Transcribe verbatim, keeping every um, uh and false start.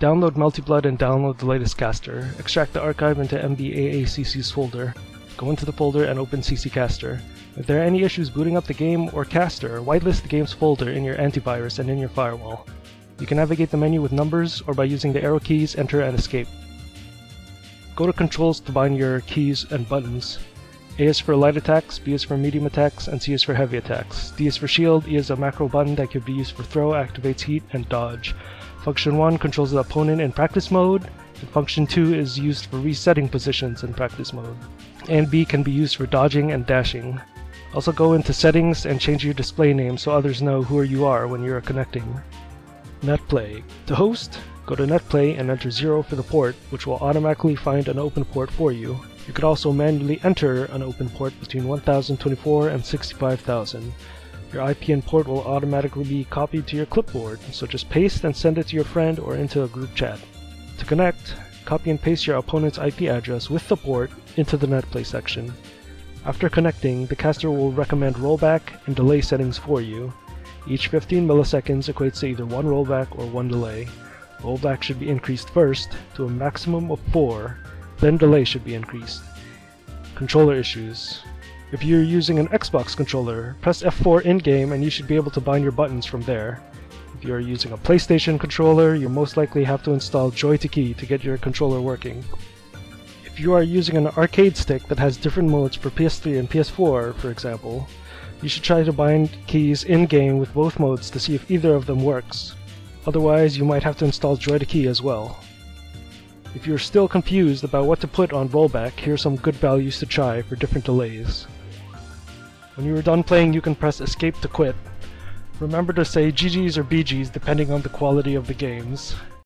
Download Melty Blood and download the latest caster. Extract the archive into M B A A C C's folder. Go into the folder and open C C Caster. If there are any issues booting up the game or caster, whitelist the game's folder in your antivirus and in your firewall. You can navigate the menu with numbers or by using the arrow keys, enter and escape. Go to controls to bind your keys and buttons. A is for light attacks, B is for medium attacks, and C is for heavy attacks. D is for shield, E is a macro button that could be used for throw, activates heat, and dodge. Function one controls the opponent in practice mode, and function two is used for resetting positions in practice mode. A and B can be used for dodging and dashing. Also go into settings and change your display name so others know who you are when you are connecting. Netplay. To host, go to Netplay and enter zero for the port, which will automatically find an open port for you. You could also manually enter an open port between one thousand twenty-four and sixty-five thousand. Your I P and port will automatically be copied to your clipboard, so just paste and send it to your friend or into a group chat. To connect, copy and paste your opponent's I P address with the port into the Netplay section. After connecting, the caster will recommend rollback and delay settings for you. Each fifteen milliseconds equates to either one rollback or one delay. Rollback should be increased first to a maximum of four, then delay should be increased. Controller issues. If you're using an Xbox controller, press F four in-game and you should be able to bind your buttons from there. If you're using a PlayStation controller, you most likely have to install Joy two Key to get your controller working. If you are using an arcade stick that has different modes for P S three and P S four, for example, you should try to bind keys in-game with both modes to see if either of them works. Otherwise, you might have to install Joy two Key as well. If you're still confused about what to put on rollback, here are some good values to try for different delays. When you are done playing, you can press escape to quit. Remember to say G G's or B G's depending on the quality of the games.